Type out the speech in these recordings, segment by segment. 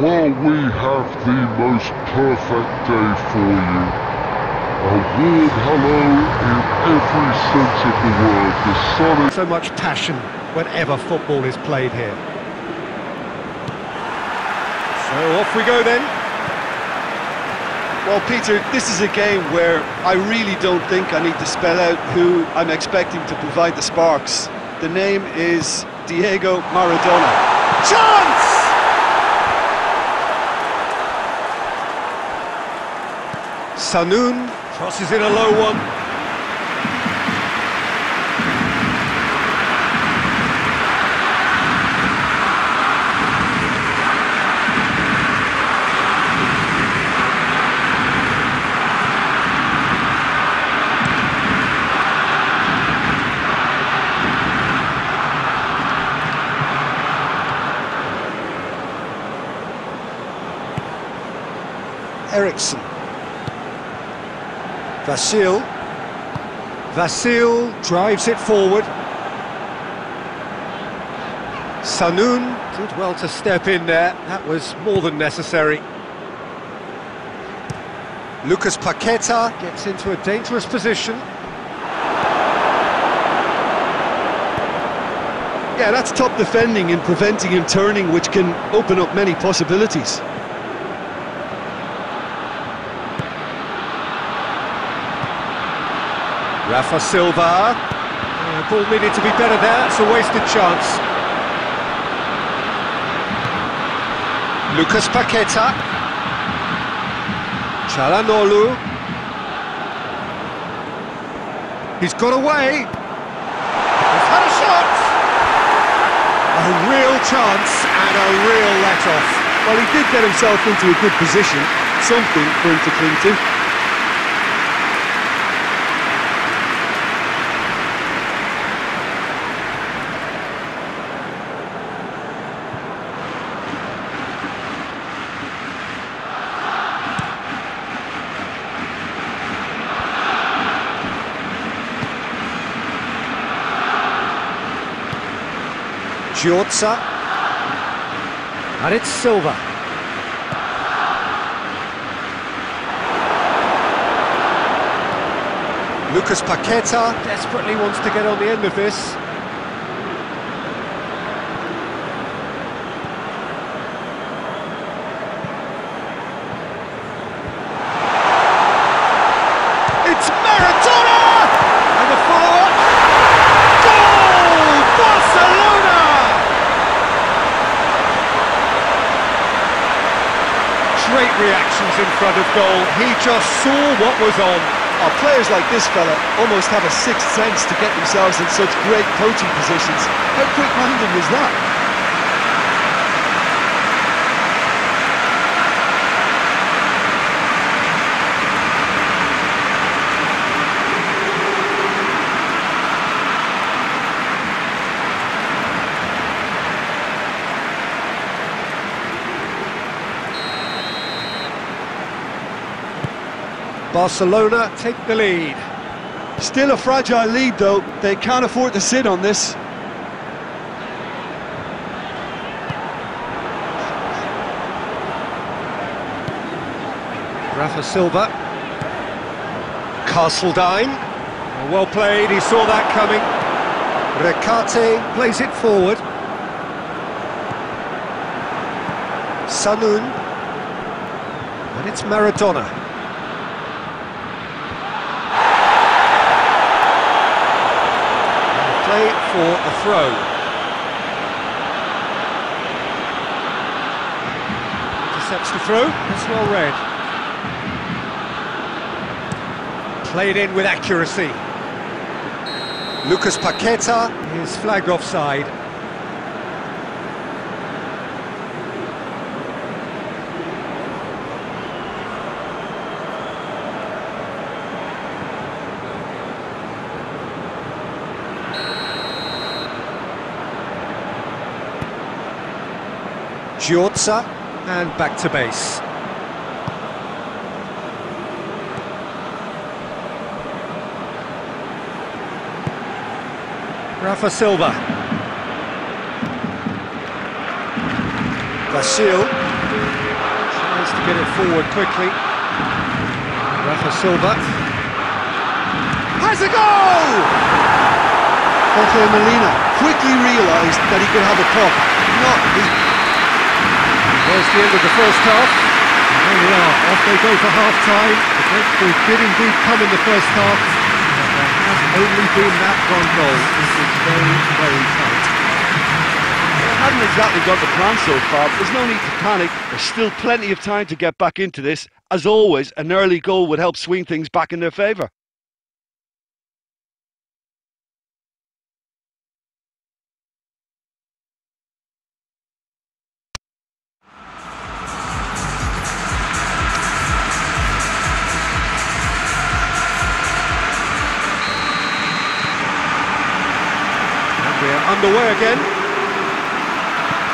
Well, we have the most perfect day for you. A warm hello in every sense of the word. The sun is... So much passion whenever football is played here. So off we go then. Well, Peter, this is a game where I really don't think I need to spell out who I'm expecting to provide the sparks. The name is Diego Maradona. Chance! Sanun crosses in a low one. Ericsson. Vasil. Vasil drives it forward. Sanun did well to step in there. That was more than necessary. Lucas Paqueta gets into a dangerous position. Yeah, that's top defending and preventing him turning, which can open up many possibilities. Rafa Silva, ball needed to be better there, it's a wasted chance. Lucas Paqueta. Chalanolu. He's got away. He's had a shot! A real chance and a real let-off. Well, he did get himself into a good position, something for him to cling to. Jota, and it's Silva. Lucas Paqueta desperately wants to get on the end of this. Reactions in front of goal, he just saw what was on. Oh, players like this fella almost have a sixth sense to get themselves in such great coaching positions. How quick-minded was that? Barcelona take the lead. Still a fragile lead, though. They can't afford to sit on this. Rafa Silva. Castledine. Well played, he saw that coming. Recarte plays it forward. Sanun. And it's Maradona. For a throw. Intercepts the throw, that's well read. Played in with accuracy. Lucas Paqueta is flagged offside. Gioca, and back to base. Rafa Silva. Vasil. get it forward quickly. Rafa Silva has a goal! Jorge Molina quickly realised that he could have a pop. Not the... There's the end of the first half. There we are, off they go for half-time. The Redmond did indeed come in the first half, but there has only been that one goal. This is very, very tight. They haven't exactly got the plan so far, but there's no need to panic. There's still plenty of time to get back into this. As always, an early goal would help swing things back in their favour. And we're underway again.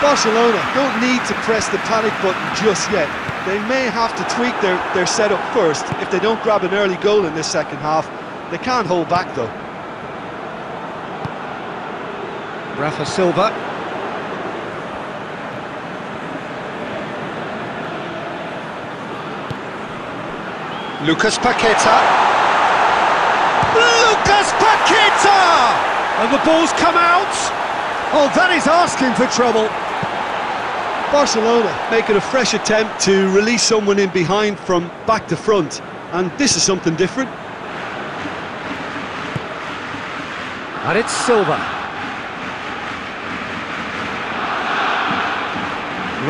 Barcelona don't need to press the panic button just yet. They may have to tweak their setup first if they don't grab an early goal in this second half. They can't hold back though. Rafa Silva. Lucas Paqueta. Lucas Paqueta! And the ball's come out. Oh, that is asking for trouble. Barcelona making a fresh attempt to release someone in behind from back to front, and this is something different. And it's Silva.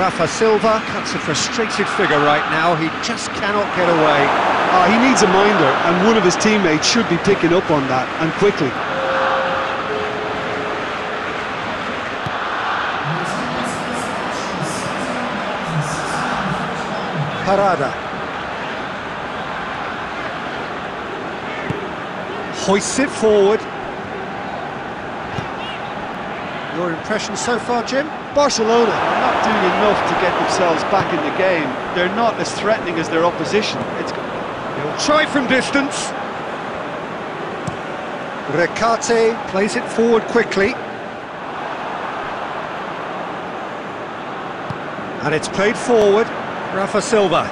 Rafa Silva cuts a frustrated figure right now, he just cannot get away. He needs a minder, and one of his teammates should be picking up on that, and quickly. Parada. Hoists it forward. Your impression so far, Jim? Barcelona are not doing enough to get themselves back in the game. They're not as threatening as their opposition. They'll try from distance. Recarte plays it forward quickly. And it's played forward. Rafa Silva.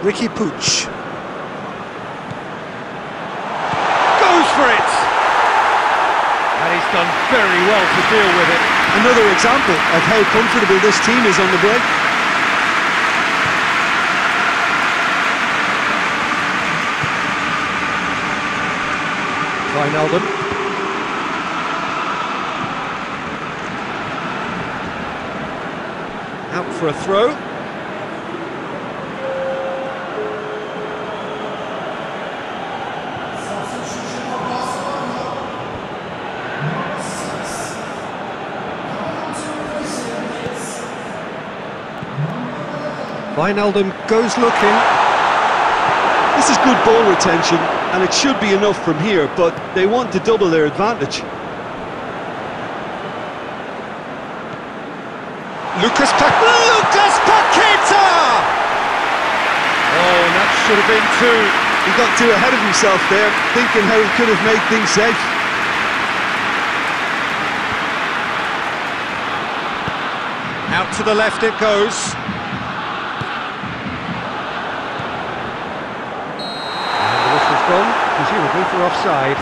Ricky Pooch. Goes for it! And he's done very well to deal with it. Another example of how comfortable this team is on the break. Wijnaldum. Out for a throw. Wijnaldum goes looking. This is good ball retention, and it should be enough from here, but they want to double their advantage. Lucas Paqueta! Oh, and that should have been two. He got too ahead of himself there, thinking how he could have made things safe. Out to the left it goes. And the whistle's gone, presumably for offside.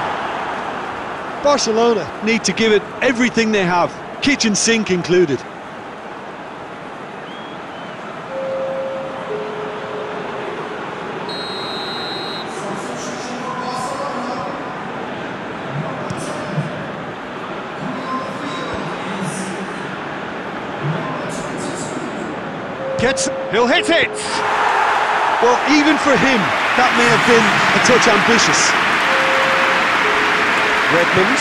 Barcelona need to give it everything they have, kitchen sink included. He'll hit it! Well, even for him, that may have been a touch ambitious. Redmond.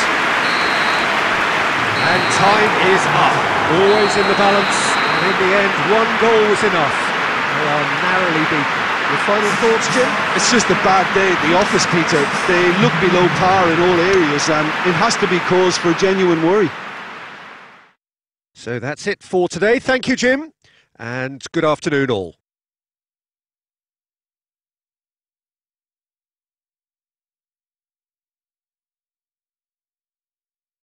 And time is up. Always in the balance, and in the end, one goal was enough. They are narrowly beaten. Your final thoughts, Jim? It's just a bad day at the office, Peter. They look below par in all areas, and it has to be cause for genuine worry. So that's it for today. Thank you, Jim. And good afternoon all.